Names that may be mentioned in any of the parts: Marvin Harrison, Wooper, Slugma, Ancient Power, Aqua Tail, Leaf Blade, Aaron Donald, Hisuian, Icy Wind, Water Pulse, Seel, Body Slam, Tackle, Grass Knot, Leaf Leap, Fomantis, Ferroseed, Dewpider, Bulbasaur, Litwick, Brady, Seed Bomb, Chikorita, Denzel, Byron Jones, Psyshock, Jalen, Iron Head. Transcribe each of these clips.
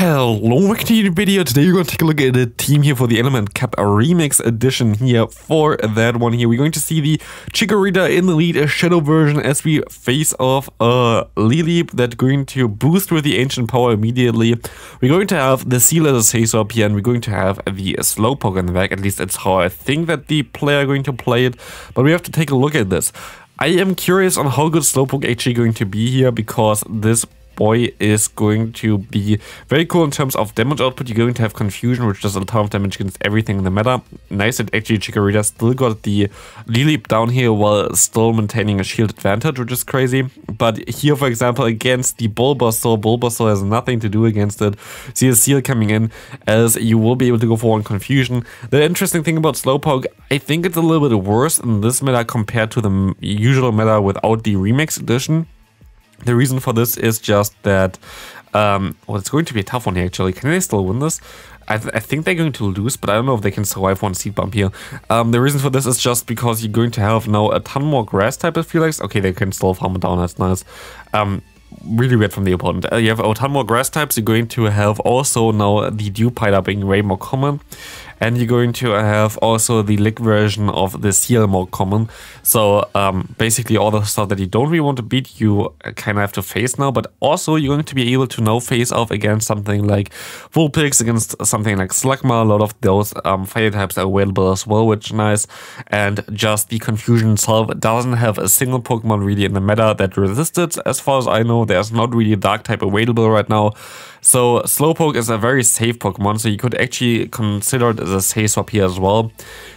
Hello, welcome to the video. Today we're going to take a look at the team here for the Element Cup Remix edition here. For that one here, we're going to see the Chikorita in the lead, a shadow version, as we face off a Leaf Leap that's going to boost with the Ancient Power immediately. We're going to have the Seel as a Psyshock here, and we're going to have the Slowpoke in the back. At least that's how I think that the player is going to play it, but we have to take a look at this. I am curious on how good Slowpoke actually going to be here, because this boy is going to be very cool in terms of damage output. You're going to have Confusion, which does a ton of damage against everything in the meta. Nice that actually Chikorita still got the Leaf Leap down here while still maintaining a shield advantage, which is crazy. But here, for example, against the Bulbasaur, Bulbasaur has nothing to do against it. See a Seel coming in, as you will be able to go for one Confusion. The interesting thing about Slowpoke, I think it's a little bit worse in this meta compared to the usual meta without the Remix edition. The reason for this is just that, well, it's going to be a tough one here, actually. Can they still win this? I think they're going to lose, but I don't know if they can survive one seed bump here. The reason for this is just because you're going to have now a ton more grass type of Felix. Okay, they can still farm it down, that's nice. Really weird from the opponent. You have a ton more grass types. You're going to have also now the Dewpider being way more common, and you're going to have also the Lick version of the Seel more common. So basically all the stuff that you don't really want to beat, you kind of have to face now, but also you're going to be able to now face off against something like Vulpix, against something like Slugma. A lot of those fire types are available as well, which is nice. And just the Confusion itself doesn't have a single Pokemon really in the meta that resists it, as far as I know. There's not really a dark type available right now. So Slowpoke is a very safe Pokemon, so you could actually consider it as a safe swap here as well,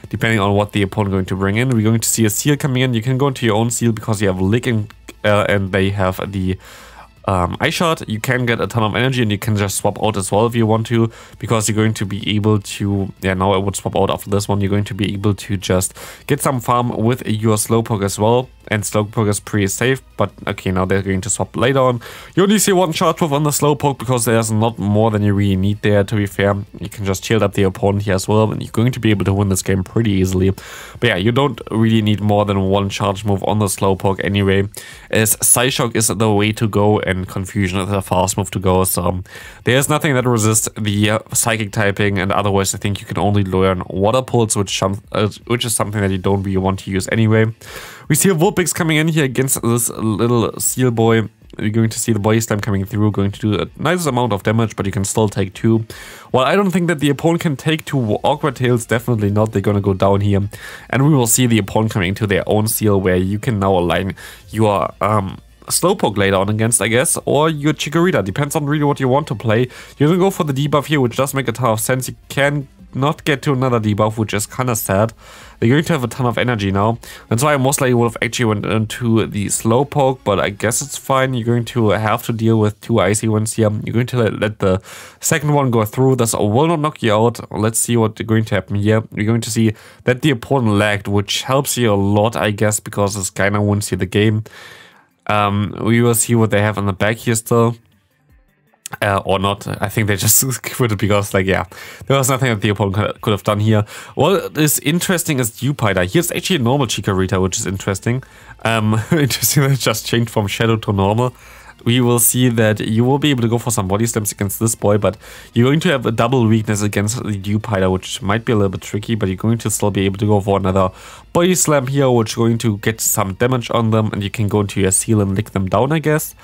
depending on what the opponent is going to bring in. We're going to see a Seel coming in. You can go into your own Seel because you have Lick and they have the Eye Shot. You can get a ton of energy, and you can just swap out as well if you want to, because you're going to be able to, yeah, now I would swap out after this one. You're going to be able to just get some farm with your Slowpoke as well, and Slowpoke is pretty safe. But okay, now they're going to swap later on. You only see one charge with on the Slowpoke because there's not more than you really need there, to be fair. You can just shield up the opponent here as well, and you're going to be able to win this game pretty easily. But yeah, you don't really need more than one charge move on the Slowpoke anyway, as Psyshock is the way to go, and Confusion is a fast move to go. So there's nothing that resists the psychic typing, and otherwise I think you can only learn Water Pulse, which is something that you don't really want to use anyway. We see a Vulpix coming in here against this little Seel boy. You're going to see the Body Slam coming through, going to do a nice amount of damage, but you can still take two. Well, I don't think that the opponent can take two Aqua Tails, definitely not. They're going to go down here, and we will see the opponent coming to their own Seel, where you can now align your Slowpoke later on against, I guess, or your Chikorita. Depends on really what you want to play. You're gonna go for the debuff here, which does make a ton of sense. You can not get to another debuff, which is kind of sad. They're going to have a ton of energy now. That's why I most likely would have actually went into the Slowpoke, but I guess it's fine. You're going to have to deal with two Icy Winds here. You're going to let the second one go through. This will not knock you out. Let's see what's going to happen here. You're going to see that the opponent lagged, which helps you a lot, I guess, because this guy now wins you the game. We will see what they have on the back here still, or not. I think they just quit it because, like, yeah, there was nothing that the opponent could have done here. What is interesting is Dewpider. Here's actually a normal Chikorita, which is interesting. Interesting that it just changed from shadow to normal. We will see that you will be able to go for some Body Slams against this boy, but you're going to have a double weakness against the Dewpider, which might be a little bit tricky, but you're going to still be able to go for another Body Slam here, which is going to get some damage on them, and you can go into your Seel and Lick them down, I guess.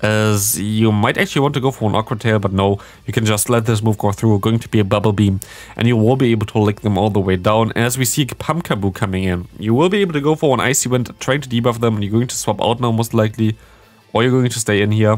As you might actually want to go for an Aqua Tail, but no, you can just let this move go through. We're going to be a Bubble Beam, and you will be able to Lick them all the way down. As we see Pumpkaboo coming in, you will be able to go for an Icy Wind, trying to debuff them, and you're going to swap out now, most likely. Or you're going to stay in here,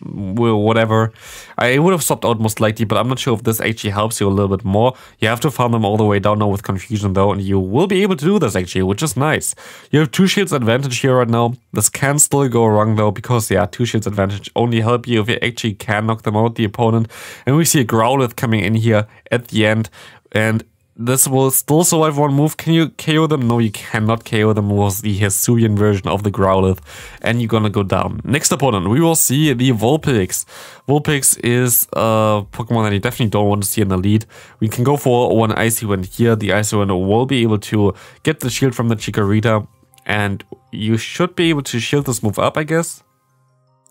whatever. I would have swapped out most likely, but I'm not sure if this actually helps you a little bit more. You have to farm them all the way down now with Confusion though, and you will be able to do this actually, which is nice. You have two shields advantage here right now. This can still go wrong though, because yeah, two shields advantage only help you if you actually can knock them out, the opponent. And we see a Growlithe coming in here at the end, and this will still survive one move. Can you KO them? No, you cannot KO them. It was the Hisuian version of the Growlithe, and you're gonna go down. Next opponent, we will see the Vulpix. Vulpix is a Pokemon that you definitely don't want to see in the lead. We can go for one Icy Wind here. The Icy Wind will be able to get the shield from the Chikorita, and you should be able to shield this move up, I guess.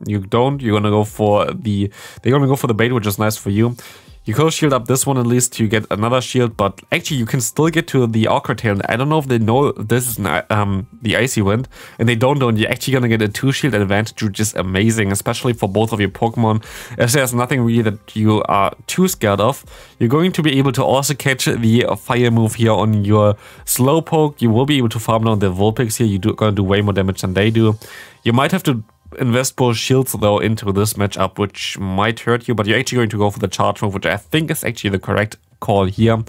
You don't. You're gonna go for the. They're gonna go for the bait, which is nice for you. You could shield up this one at least to get another shield, but actually you can still get to the Aqua Tail. I don't know if they know this is an, the Icy Wind, and they don't know, and you're actually going to get a 2-shield advantage, which is amazing, especially for both of your Pokemon. As there's nothing really that you are too scared of, you're going to be able to also catch the Fire move here on your Slowpoke. You will be able to farm down the Vulpix here. You're going to do way more damage than they do. You might have to invest both shields though into this matchup, which might hurt you, but you're actually going to go for the charge move, which I think is actually the correct call here,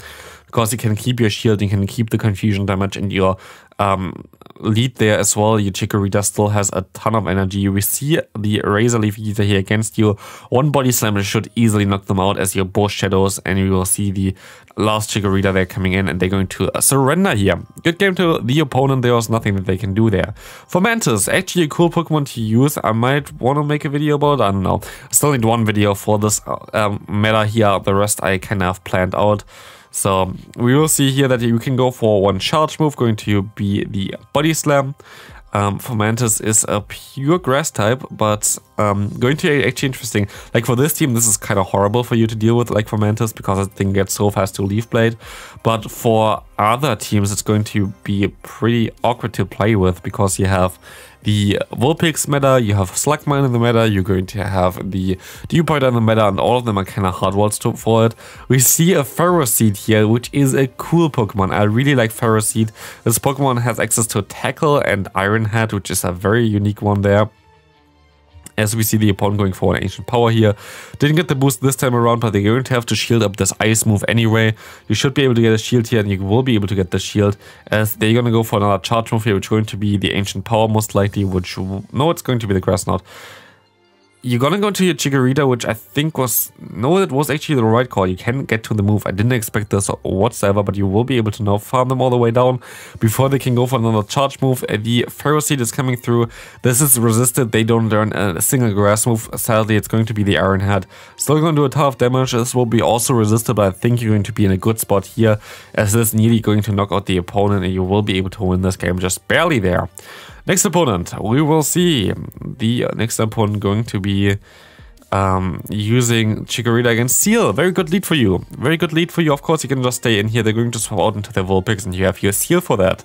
because you can keep your shield, you can keep the confusion damage in your lead there as well. Your Chikorita still has a ton of energy. We see the Razor Leaf Eater here against you. One Body Slam should easily knock them out as your both shadows, and you will see the last Chikorita there coming in, and they're going to surrender here. Good game to the opponent. There was nothing that they can do there. Fomantis, actually a cool Pokemon to use. I might want to make a video about it. I don't know. I still need one video for this meta here. The rest I kind of planned out. So we will see here that you can go for one charge move, going to be the Body Slam. Fomantis is a pure grass type, but going to be actually interesting. Like for this team, this is kind of horrible for you to deal with, like Fomantis, because I think gets so fast to Leaf Blade. But for other teams, it's going to be pretty awkward to play with, because you have the Vulpix meta, you have Slugma in the meta, you're going to have the Dewpider in the meta, and all of them are kind of hard walls for it. We see a Ferroseed here, which is a cool Pokemon. I really like Ferroseed. This Pokemon has access to Tackle and Iron Head, which is a very unique one there. As we see the opponent going for an Ancient Power here. Didn't get the boost this time around, but they're going to have to shield up this ice move anyway. You should be able to get a shield here, and you will be able to get the shield, as they're going to go for another charge move here, which is going to be the Ancient Power most likely, which... No, it's going to be the Grass Knot. You're going to go to your Chikorita, which I think was... No, that was actually the right call. You can get to the move. I didn't expect this whatsoever, but you will be able to now farm them all the way down before they can go for another charge move. The Ferroseed is coming through. This is resisted. They don't learn a single grass move. Sadly, it's going to be the Iron Head. Still going to do a ton of damage. This will be also resisted, but I think you're going to be in a good spot here, as this is nearly going to knock out the opponent, and you will be able to win this game just barely there. Next opponent, we will see the next opponent going to be using Chikorita against Seel. Very good lead for you. Very good lead for you. Of course, you can just stay in here. They're going to swap out into their Vulpix, and you have your Seel for that.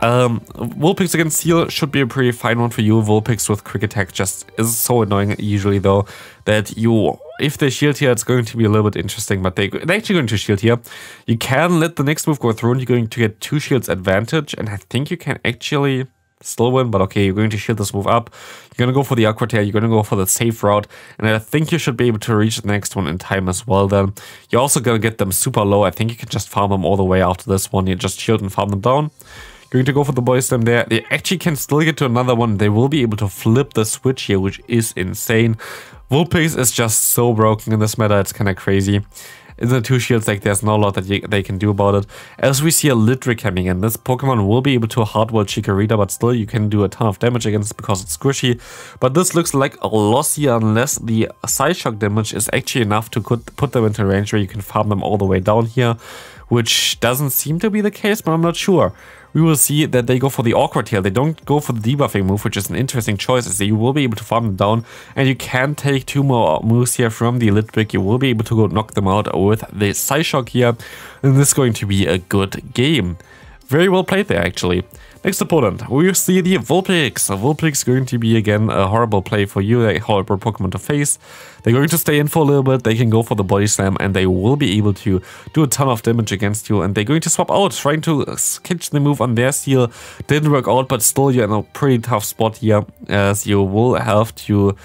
Vulpix against Seel should be a pretty fine one for you. Vulpix with Quick Attack just is so annoying usually, though, that you... If they shield here, it's going to be a little bit interesting, but they're actually going to shield here. You can let the next move go through, and you're going to get 2 shields advantage, and I think you can actually... Still win, but okay, you're going to shield this move up. You're going to go for the Aqua Tail, you're going to go for the safe route, and I think you should be able to reach the next one in time as well then. You're also going to get them super low. I think you can just farm them all the way after this one. You just shield and farm them down. You're going to go for the Body Slam there. They actually can still get to another one. They will be able to flip the switch here, which is insane. Vulpix is just so broken in this meta, it's kind of crazy. In the 2 shields, like, there's not a lot that they can do about it. As we see a Littric coming in, this Pokemon will be able to hardwall Chikorita, but still you can do a ton of damage against it because it's squishy. But this looks like a loss here, unless the Psyshock damage is actually enough to put them into range where you can farm them all the way down here, which doesn't seem to be the case, but I'm not sure. We will see that they go for the Aqua Tail. They don't go for the debuffing move, which is an interesting choice, as you will be able to farm them down, and you can take 2 more moves here from the Litwick. You will be able to go knock them out with the Psyshock here, and this is going to be a good game. Very well played there, actually. Next opponent, we see the Vulpix. Vulpix going to be, again, a horrible play for you, a horrible Pokemon to face. They're going to stay in for a little bit, they can go for the Body Slam, and they will be able to do a ton of damage against you, and they're going to swap out, trying to catch the move on their Seal. Didn't work out, but still you're in a pretty tough spot here, as you will have to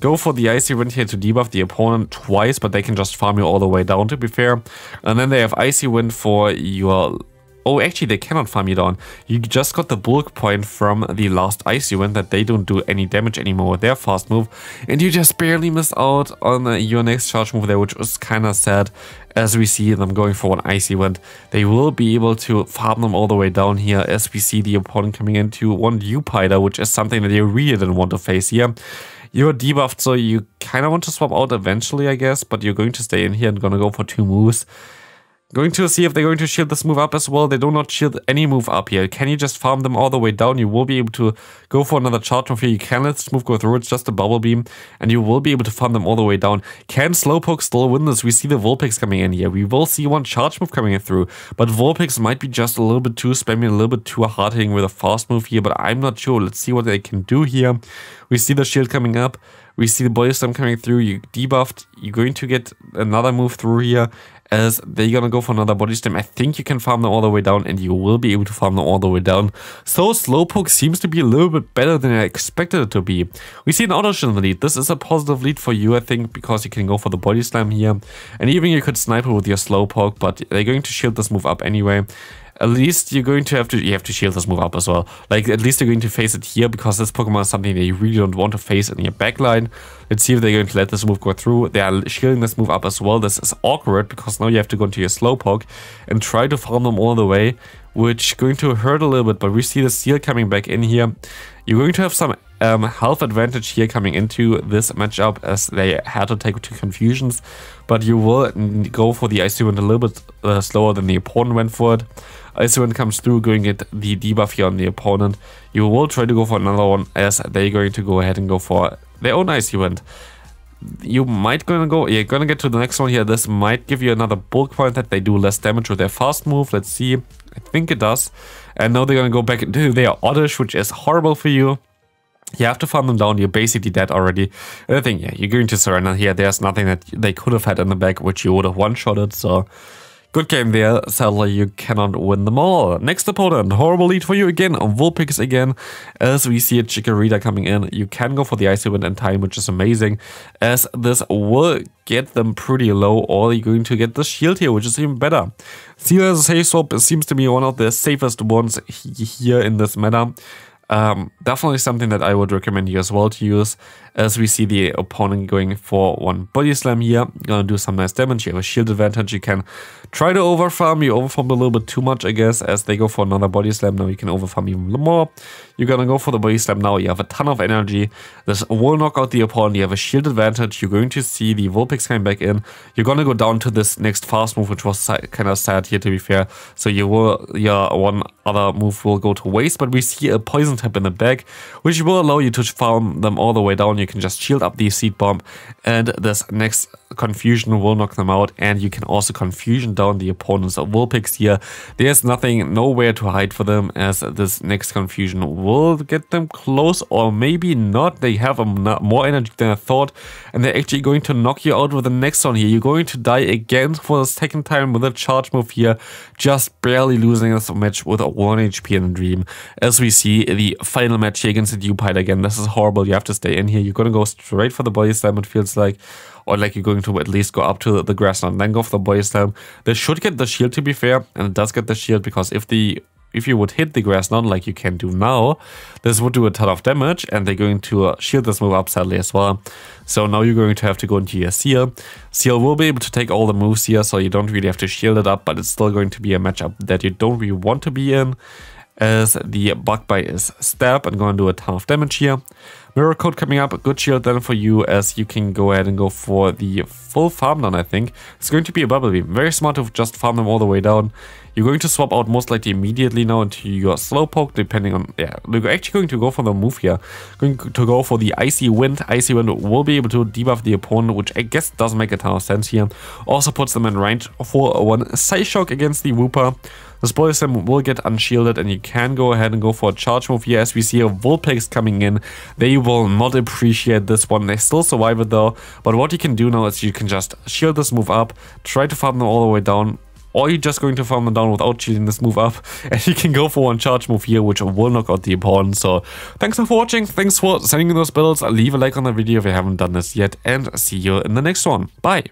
go for the Icy Wind here to debuff the opponent twice, but they can just farm you all the way down, to be fair. And then they have Icy Wind for your... Oh, actually, they cannot farm you down. You just got the bulk point from the last Icy Wind that they don't do any damage anymore with their fast move. And you just barely missed out on your next charge move there, which was kind of sad. As we see them going for an Icy Wind, they will be able to farm them all the way down here, as we see the opponent coming into one Dewpider, which is something that you really didn't want to face here. You're debuffed, so you kind of want to swap out eventually, I guess, but you're going to stay in here and going to go for 2 moves. Going to see if they're going to shield this move up as well. They do not shield any move up here. Can you just farm them all the way down? You will be able to go for another charge move here. You can let this move go through. It's just a bubble beam. And you will be able to farm them all the way down. Can Slowpoke still win this? We see the Vulpix coming in here. We will see one charge move coming in through. But Vulpix might be just a little bit too spammy, a little bit too hard hitting with a fast move here. But I'm not sure. Let's see what they can do here. We see the shield coming up. We see the Body Slam coming through. You debuffed. You're going to get another move through here, as they're gonna go for another Body Slam. I think you can farm them all the way down, and you will be able to farm them all the way down. So Slowpoke seems to be a little bit better than I expected it to be. We see an Oddish in the lead. This is a positive lead for you, I think, because you can go for the Body Slam here. And even you could snipe it with your Slowpoke, but they're going to shield this move up anyway. At least you're going to have to shield this move up as well. Like, at least you're going to face it here, because this Pokemon is something that you really don't want to face in your backline. Let's see if they're going to let this move go through. They are shielding this move up as well. This is awkward, because now you have to go into your Slowpoke and try to farm them all the way, which is going to hurt a little bit. But we see the Seel coming back in here. You're going to have some health advantage here coming into this matchup, as they had to take two Confusions, but you will go for the Icy Wind a little bit slower than the opponent went for it. Icy Wind comes through, going to get the debuff here on the opponent. You will try to go for another one, as they're going to go ahead and go for their own Icy Wind. You might you're gonna get to the next one here. This might give you another bulk point that they do less damage with their fast move. Let's see. I think it does. And now they're gonna go back into their Oddish, which is horrible for you. You have to farm them down. You're basically dead already. And I think, yeah, you're going to surrender here. There's nothing that they could have had in the back, which you would have one-shotted. So, good game there. Sadly, you cannot win them all. Next opponent. Horrible lead for you again. Vulpix again. As we see a Chikorita coming in. You can go for the Icy Wind in time, which is amazing, as this will get them pretty low, or you're going to get the shield here, which is even better. Seel as a safe swap. It seems to be one of the safest ones here in this meta. Definitely something that I would recommend you as well to use, as we see the opponent going for one Body Slam here. Gonna do some nice damage. You have a shield advantage. You can try to overfarm. You overfarm a little bit too much, I guess, as they go for another Body Slam. Now you can overfarm even more. You're gonna go for the Body Slam now. You have a ton of energy. This will knock out the opponent. You have a shield advantage. You're going to see the Vulpix coming back in. You're gonna go down to this next fast move, which was kind of sad here, to be fair. So you will, yeah, one other move will go to waste, but we see a poison tap in the back, which will allow you to farm them all the way down. You can just shield up the Seed Bomb, and this next Confusion will knock them out, and you can also Confusion down the opponents of Vulpix here. There's nothing, nowhere to hide for them, as this next Confusion will get them close, or maybe not. They have more energy than I thought, and they're actually going to knock you out with the next one here. You're going to die again for the second time with a charge move here, just barely losing this match with a 1 HP in the dream, as we see the final match here against the Dewpider again. This is horrible. You have to stay in here. You're going to go straight for the Body Slam, it feels like. Or like you're going to at least go up to the Grass Knot and then go for the Body Slam. They should get the shield, to be fair. And it does get the shield, because if you would hit the Grass Knot like you can do now, this would do a ton of damage. And they're going to shield this move up, sadly, as well. So now you're going to have to go into your Seel. Seel will be able to take all the moves here, so you don't really have to shield it up. But it's still going to be a matchup that you don't really want to be in, as the Buckbite is stab and going to do a ton of damage here. Mirror Coat coming up, a good shield then for you, as you can go ahead and go for the full farm down, I think. It's going to be a Bubble Beam. Very smart to just farm them all the way down. You're going to swap out most likely immediately now into your Slowpoke, depending on, yeah, we're actually going to go for the move here. Going to go for the Icy Wind. Icy Wind will be able to debuff the opponent, which I guess doesn't make a ton of sense here. Also puts them in range for one Psyshock against the Wooper. This Body Slam will get unshielded, and you can go ahead and go for a charge move here, as we see a Vulpix coming in. They will not appreciate this one. They still survive it though, but what you can do now is you can just shield this move up, try to farm them all the way down, or you're just going to farm them down without shielding this move up, and you can go for one charge move here, which will knock out the opponent. So thanks for watching, thanks for sending in those builds, leave a like on the video if you haven't done this yet, and see you in the next one. Bye!